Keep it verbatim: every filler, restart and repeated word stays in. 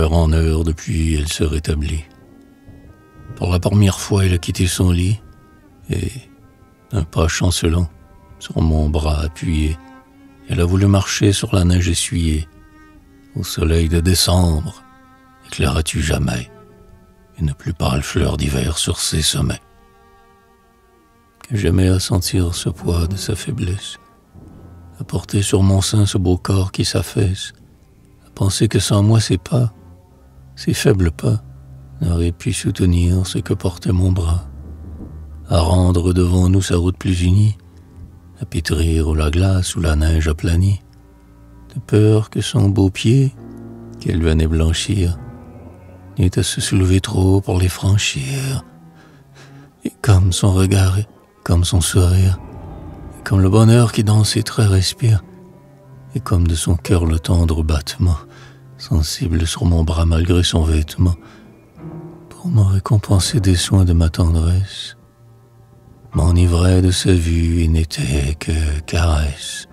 d'heure en heure depuis, elle se rétablit. Pour la première fois, elle a quitté son lit et, d'un pas chancelant, sur mon bras appuyé, elle a voulu marcher sur la neige essuyée. Au soleil de décembre, éclairas-tu jamais une plus pâle fleur d'hiver sur ses sommets? Que j'aimais à sentir ce poids de sa faiblesse, à porter sur mon sein ce beau corps qui s'affaisse, à penser que sans moi ses pas, ses faibles pas, n'auraient pu soutenir ce que portait mon bras, à rendre devant nous sa route plus unie, à pétrir où la glace ou la neige aplanie, de peur que son beau pied, qu'elle venait blanchir, n'eût à se soulever trop pour les franchir. Et comme son regard, et comme son sourire, et comme le bonheur qui dans ses traits respire, et comme de son cœur le tendre battement, sensible sur mon bras malgré son vêtement, pour me récompenser des soins de ma tendresse, m'enivrait de sa vue et n'était que caresse.